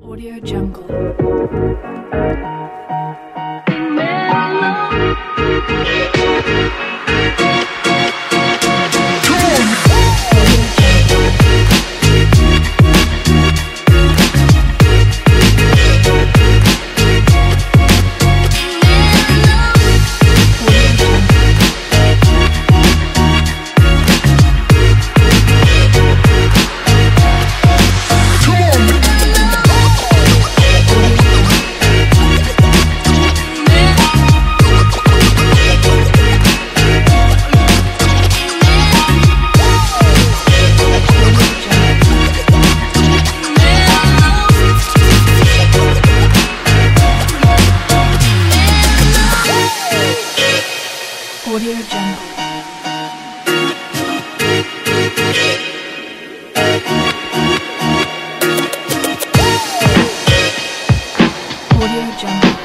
Audio Jungle. Audio Jungle. Audio Jungle.